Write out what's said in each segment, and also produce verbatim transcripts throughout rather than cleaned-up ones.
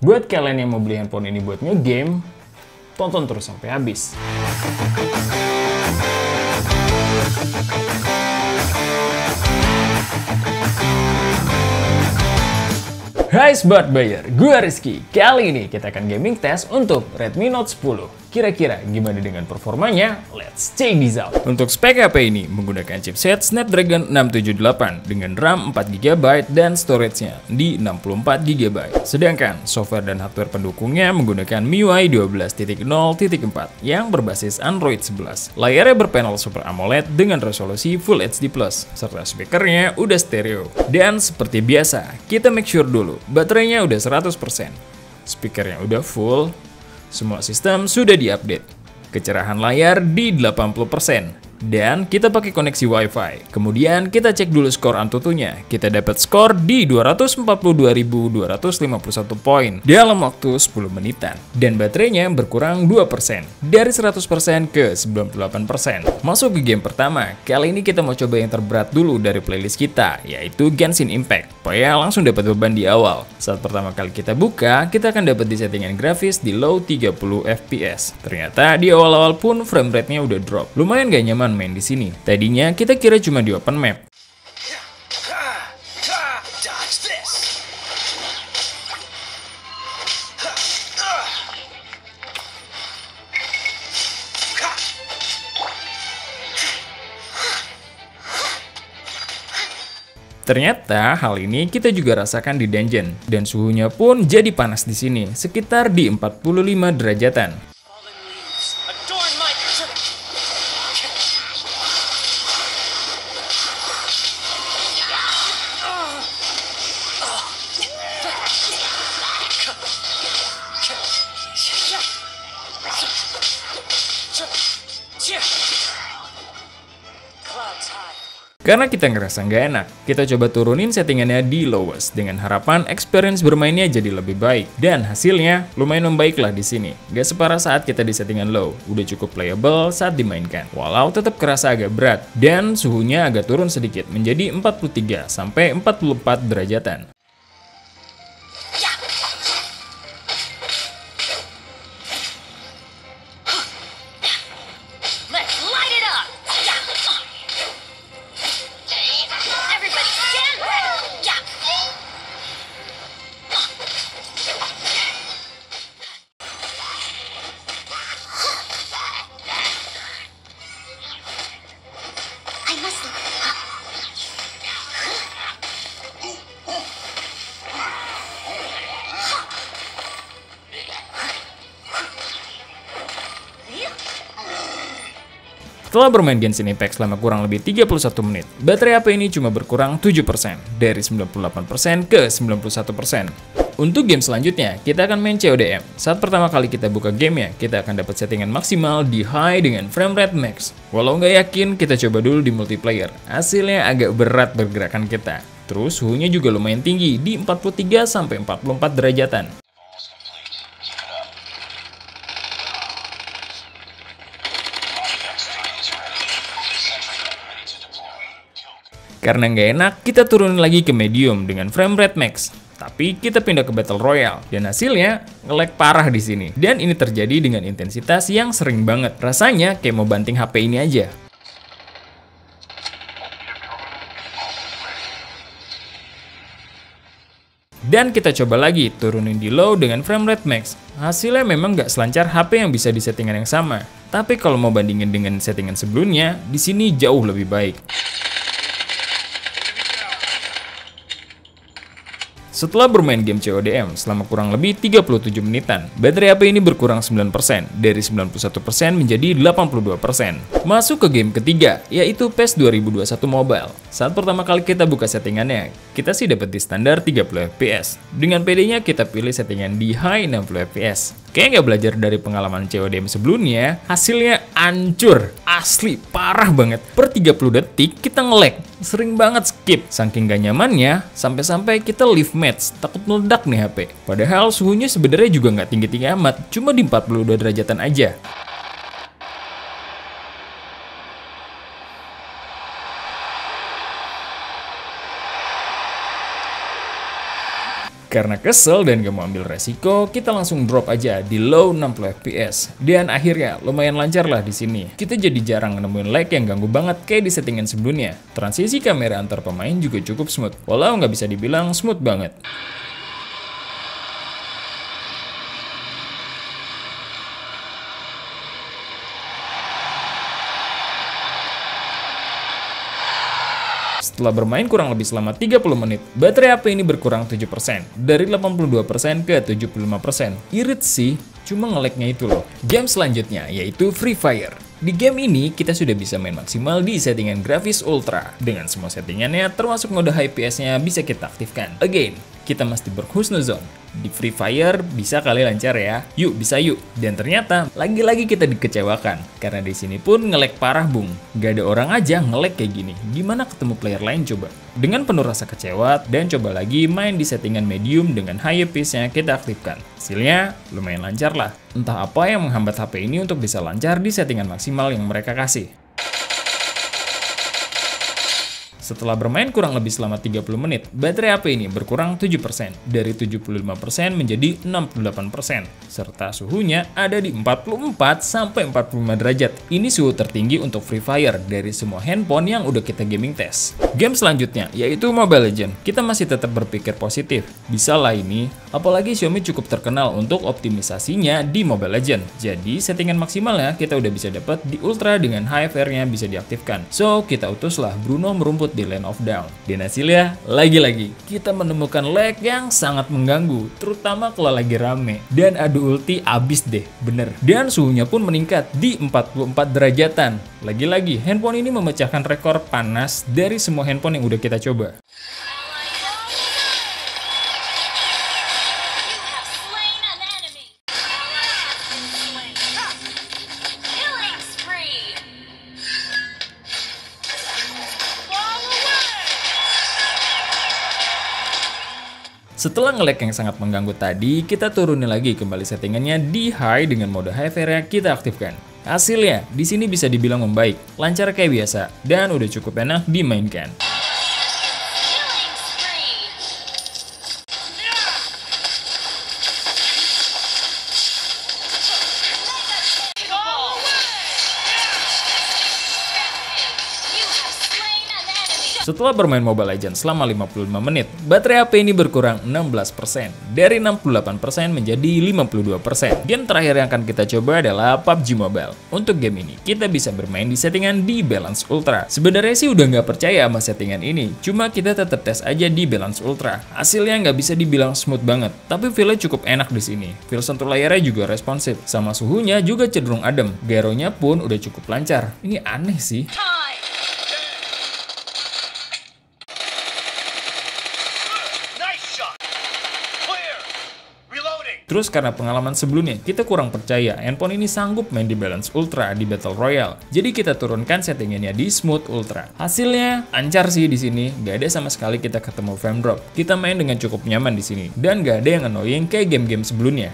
Buat kalian yang mau beli handphone ini buat nge-game, tonton terus sampai habis. Hai Smart Buyer, gue Rizky. Kali ini kita akan gaming test untuk Redmi Note sepuluh. Kira-kira gimana dengan performanya? Let's check this out. Untuk spek H P ini menggunakan chipset Snapdragon enam tujuh delapan dengan RAM empat giga byte dan storage-nya di enam puluh empat giga byte. Sedangkan software dan hardware pendukungnya menggunakan M I U I dua belas titik nol titik empat yang berbasis Android sebelas. Layarnya berpanel Super AMOLED dengan resolusi Full H D plus, serta speakernya udah stereo. Dan seperti biasa, kita make sure dulu baterainya udah seratus persen, speakernya udah full, semua sistem sudah diupdate, kecerahan layar di delapan puluh persen, dan kita pakai koneksi Wi-Fi. Kemudian kita cek dulu skor Antutunya. Kita dapat skor di dua ratus empat puluh dua ribu dua ratus lima puluh satu poin dalam waktu sepuluh menitan, dan baterainya berkurang dua persen dari seratus persen ke sembilan puluh delapan persen. Masuk ke game pertama. Kali ini kita mau coba yang terberat dulu dari playlist kita, yaitu Genshin Impact. Supaya langsung dapat beban di awal. Saat pertama kali kita buka, kita akan dapat di settingan grafis di low tiga puluh F P S. Ternyata di awal-awal pun frame rate-nya udah drop. Lumayan gak nyaman main di sini. Tadinya kita kira cuma di open map. Ternyata hal ini kita juga rasakan di dungeon, dan suhunya pun jadi panas di sini, sekitar di empat puluh lima derajatan. Karena kita ngerasa nggak enak, kita coba turunin settingannya di lowest dengan harapan experience bermainnya jadi lebih baik. Dan hasilnya lumayan membaiklah di sini. Gak separah saat kita di settingan low, udah cukup playable saat dimainkan. Walau tetap kerasa agak berat dan suhunya agak turun sedikit menjadi empat puluh tiga sampai empat puluh empat derajatan. Setelah bermain Genshin Impact selama kurang lebih tiga puluh satu menit, baterai H P ini cuma berkurang tujuh persen, dari sembilan puluh delapan persen ke sembilan puluh satu persen. Untuk game selanjutnya, kita akan main C O D M. Saat pertama kali kita buka gamenya, kita akan dapat settingan maksimal di high dengan frame rate max. Walau nggak yakin, kita coba dulu di multiplayer. Hasilnya agak berat pergerakan kita. Terus suhunya juga lumayan tinggi, di empat puluh tiga sampai empat puluh empat derajatan. Karena nggak enak, kita turunin lagi ke medium dengan frame rate max. Tapi kita pindah ke Battle Royale, dan hasilnya nge-lag parah di sini. Dan ini terjadi dengan intensitas yang sering banget. Rasanya kayak mau banting H P ini aja. Dan kita coba lagi, turunin di low dengan frame rate max. Hasilnya memang nggak selancar H P yang bisa di settingan yang sama. Tapi kalau mau bandingin dengan settingan sebelumnya, di sini jauh lebih baik. Setelah bermain game C O D M selama kurang lebih tiga puluh tujuh menitan, baterai H P ini berkurang sembilan persen, dari sembilan puluh satu persen menjadi delapan puluh dua persen. Masuk ke game ketiga, yaitu P E S dua ribu dua puluh satu Mobile. Saat pertama kali kita buka settingannya, kita sih dapat di standar tiga puluh F P S. Dengan P D-nya kita pilih settingan di high enam puluh F P S. Kayaknya nggak belajar dari pengalaman C O D M sebelumnya, hasilnya hancur, asli, parah banget. Per tiga puluh detik kita nge-lag, sering banget skip. Saking gak nyamannya, sampai-sampai kita leave match, takut meledak nih H P. Padahal suhunya sebenarnya juga nggak tinggi-tinggi amat, cuma di empat puluh dua derajatan aja. Karena kesel dan gak mau ambil resiko, kita langsung drop aja di low enam puluh F P S. Dan akhirnya lumayan lancar lah di sini. Kita jadi jarang nemuin lag yang ganggu banget kayak di settingan sebelumnya. Transisi kamera antar pemain juga cukup smooth, walau nggak bisa dibilang smooth banget. Setelah bermain kurang lebih selama tiga puluh menit, baterai H P ini berkurang tujuh persen, dari delapan puluh dua persen ke tujuh puluh lima persen. Irit sih, cuma nge-lagnya itu loh. Game selanjutnya yaitu Free Fire. Di game ini, kita sudah bisa main maksimal di settingan grafis ultra. Dengan semua settingannya, termasuk mode high P S-nya bisa kita aktifkan. Again, kita mesti berhusnuzon. Di Free Fire, bisa kali lancar ya. Yuk, bisa yuk. Dan ternyata, lagi-lagi kita dikecewakan. Karena di sini pun nge-lag parah, bung. Gak ada orang aja nge-lag kayak gini. Gimana ketemu player lain coba? Dengan penuh rasa kecewa, dan coba lagi main di settingan medium dengan high P S-nya kita aktifkan. Hasilnya, lumayan lancar lah. Entah apa yang menghambat H P ini untuk bisa lancar di settingan maksimal yang mereka kasih. Setelah bermain kurang lebih selama tiga puluh menit, baterai H P ini berkurang tujuh persen, dari tujuh puluh lima persen menjadi enam puluh delapan persen, serta suhunya ada di empat puluh empat sampai empat puluh lima derajat. Ini suhu tertinggi untuk Free Fire dari semua handphone yang udah kita gaming tes. Game selanjutnya yaitu Mobile Legends. Kita masih tetap berpikir positif. Bisa lah ini, apalagi Xiaomi cukup terkenal untuk optimisasinya di Mobile Legends. Jadi settingan maksimalnya kita udah bisa dapat di Ultra dengan high F R-nya bisa diaktifkan. So, kita utuslah Bruno merumput di Land of Dawn. Dan hasilnya, lagi-lagi kita menemukan lag yang sangat mengganggu, terutama kalau lagi rame. Dan adu ulti abis deh, bener. Dan suhunya pun meningkat di empat puluh empat derajatan. Lagi-lagi, handphone ini memecahkan rekor panas dari semua handphone yang udah kita coba. Setelah nge-lag yang sangat mengganggu tadi, kita turunin lagi kembali settingannya di high dengan mode high F R-nya kita aktifkan. Hasilnya, di sini bisa dibilang membaik, lancar kayak biasa, dan udah cukup enak dimainkan. Setelah bermain Mobile Legends selama lima puluh lima menit, baterai H P ini berkurang enam belas persen, dari enam puluh delapan persen menjadi lima puluh dua persen. Game terakhir yang akan kita coba adalah P U B G Mobile. Untuk game ini, kita bisa bermain di settingan di Balance Ultra. Sebenarnya sih udah nggak percaya sama settingan ini, cuma kita tetap tes aja di Balance Ultra. Hasilnya nggak bisa dibilang smooth banget, tapi feel-nya cukup enak di sini. Feel sentuh layarnya juga responsif, sama suhunya juga cenderung adem. Gyro-nya pun udah cukup lancar. Ini aneh sih. Terus karena pengalaman sebelumnya, kita kurang percaya handphone ini sanggup main di Balance Ultra di Battle Royale. Jadi kita turunkan settingannya di Smooth Ultra. Hasilnya lancar sih di sini, gak ada sama sekali kita ketemu frame drop. Kita main dengan cukup nyaman di sini dan gak ada yang annoying kayak game-game sebelumnya.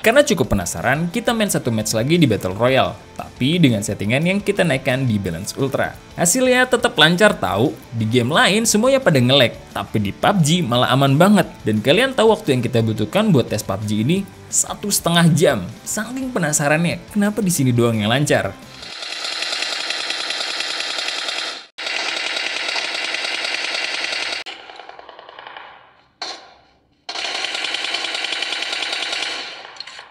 Karena cukup penasaran, kita main satu match lagi di Battle Royale, tapi dengan settingan yang kita naikkan di Balance Ultra. Hasilnya tetap lancar tahu. Di game lain semuanya pada nge-lag, tapi di P U B G malah aman banget. Dan kalian tahu waktu yang kita butuhkan buat tes P U B G ini satu setengah jam. Saking penasarannya, kenapa di sini doang yang lancar?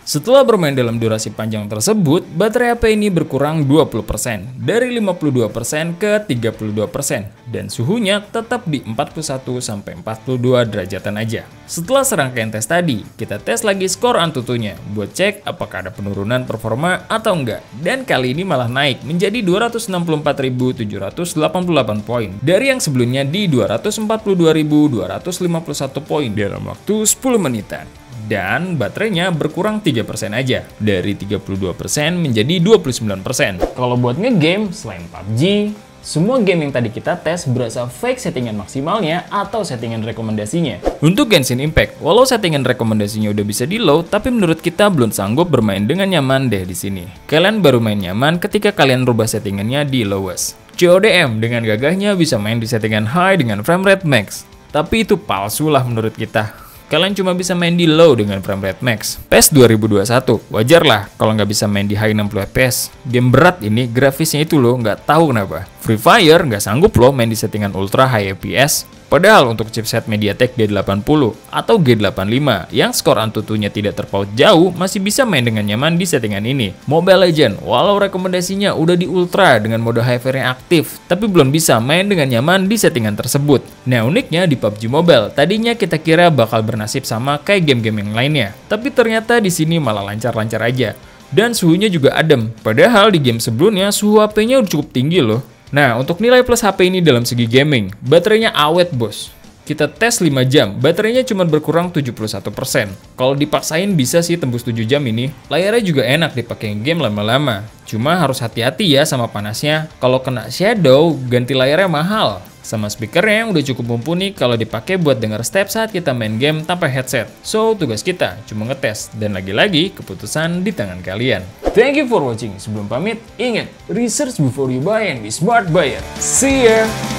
Setelah bermain dalam durasi panjang tersebut, baterai H P ini berkurang dua puluh persen, dari lima puluh dua persen ke tiga puluh dua persen, dan suhunya tetap di empat puluh satu sampai empat puluh dua derajatan aja. Setelah serangkaian tes tadi, kita tes lagi skor Antutunya buat cek apakah ada penurunan performa atau enggak. Dan kali ini malah naik menjadi dua ratus enam puluh empat ribu tujuh ratus delapan puluh delapan poin, dari yang sebelumnya di dua ratus empat puluh dua ribu dua ratus lima puluh satu poin dalam waktu sepuluh menitan. Dan baterainya berkurang tiga persen aja, dari tiga puluh dua persen menjadi dua puluh sembilan persen. Kalau buat ngegame, selain P U B G, Semua game yang tadi kita tes berasa fake settingan maksimalnya atau settingan rekomendasinya. Untuk Genshin Impact, walau settingan rekomendasinya udah bisa di low, tapi menurut kita belum sanggup bermain dengan nyaman deh di sini. Kalian baru main nyaman ketika kalian rubah settingannya di lowest. C O D M dengan gagahnya bisa main di settingan high dengan frame rate max. Tapi itu palsu lah menurut kita. Kalian cuma bisa main di low dengan frame rate max. P E S dua ribu dua puluh satu, wajar lah kalau nggak bisa main di high enam puluh F P S. Game berat ini grafisnya itu loh, nggak tahu kenapa. Free Fire nggak sanggup loh main di settingan ultra high F P S. Padahal untuk chipset MediaTek G delapan puluh atau G delapan puluh lima yang skor Antutunya tidak terpaut jauh masih bisa main dengan nyaman di settingan ini. Mobile Legends, walau rekomendasinya udah di ultra dengan mode high frame yang aktif, tapi belum bisa main dengan nyaman di settingan tersebut. Nah uniknya di P U B G Mobile, tadinya kita kira bakal ber nasib sama kayak game-game yang lainnya, tapi ternyata di sini malah lancar-lancar aja dan suhunya juga adem. Padahal di game sebelumnya suhu H P-nya udah cukup tinggi loh. Nah untuk nilai plus H P ini dalam segi gaming, baterainya awet bos. Kita tes lima jam, baterainya cuma berkurang tujuh puluh satu persen. Kalau dipaksain bisa sih tembus tujuh jam ini. Layarnya juga enak dipakai game lama-lama. Cuma harus hati-hati ya sama panasnya. Kalau kena shadow, ganti layarnya mahal. Sama speakernya yang udah cukup mumpuni kalau dipakai buat denger step saat kita main game tanpa headset. So, tugas kita cuma ngetes. Dan lagi-lagi, keputusan di tangan kalian. Thank you for watching. Sebelum pamit, ingat, research before you buy and be smart buyer. See ya!